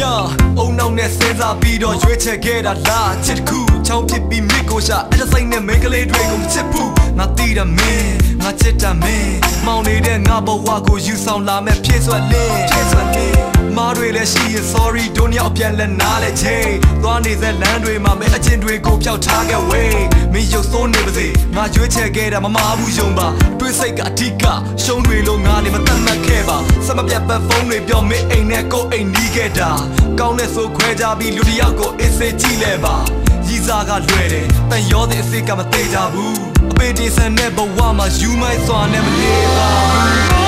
Yeah, oh no, that's the beat on your check out loud. Chit cool, don't get me shot. I just ain't that make a late drink on the chip poop. Not the man, not chit a man. Mounted and Nabo Waco, you sound like me, Pies what lay. Madre, she is sorry, don't you up your knowledge, hey. One is a land, my man, a chin drink, go out, tag away. Me, your son, never say, my your check out, my mamu jumba. Twist like a tika, shown me long, I never done my cava. Some of your phone, if your mate ain't echo, ain't nigga. Count so great, I be Ludiago, it's a tea lever. Yizaga ready, then you're the sick of a data boo. A bit is a never one, as you might so I never did.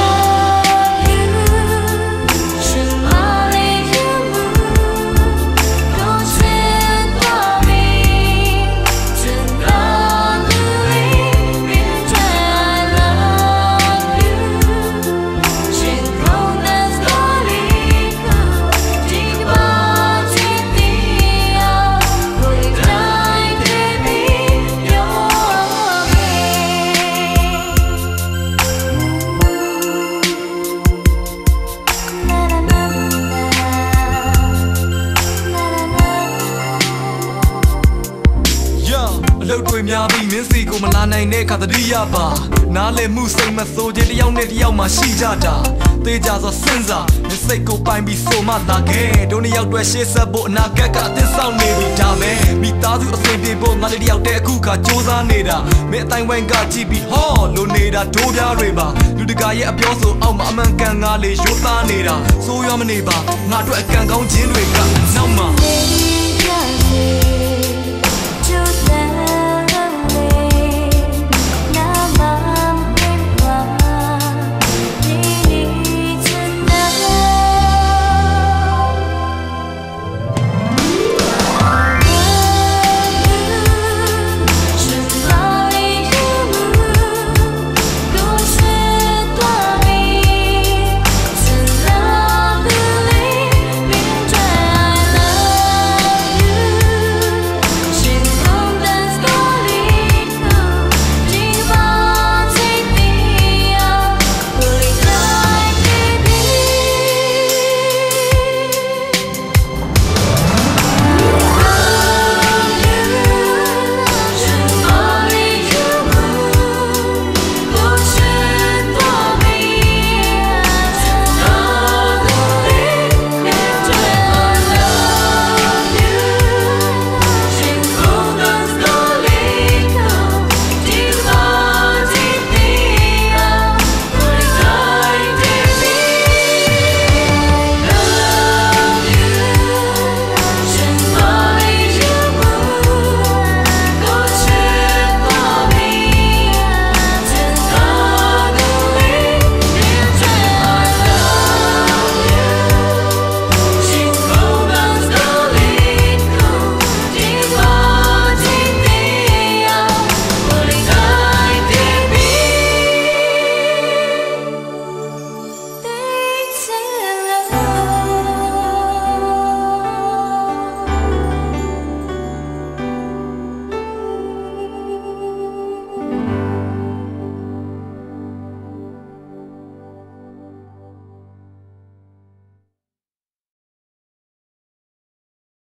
Mia be missy, go Malana, Nakadadia bar. Nale moose, my soldier, the young lady, my shijada. They just a senza, and say go by me so much again. Don't you out where she's a boat, Nagaka, this sound maybe dame. Me tazu, a same people, not the out there, Kuka, Josa Neda. Met time when Gachi be hall, Loneda, Doda River. Do the guy up your so, Amaman Kanga, Josa Neda. So you're my neighbor, not to a Kanga, Jinweka, Nama.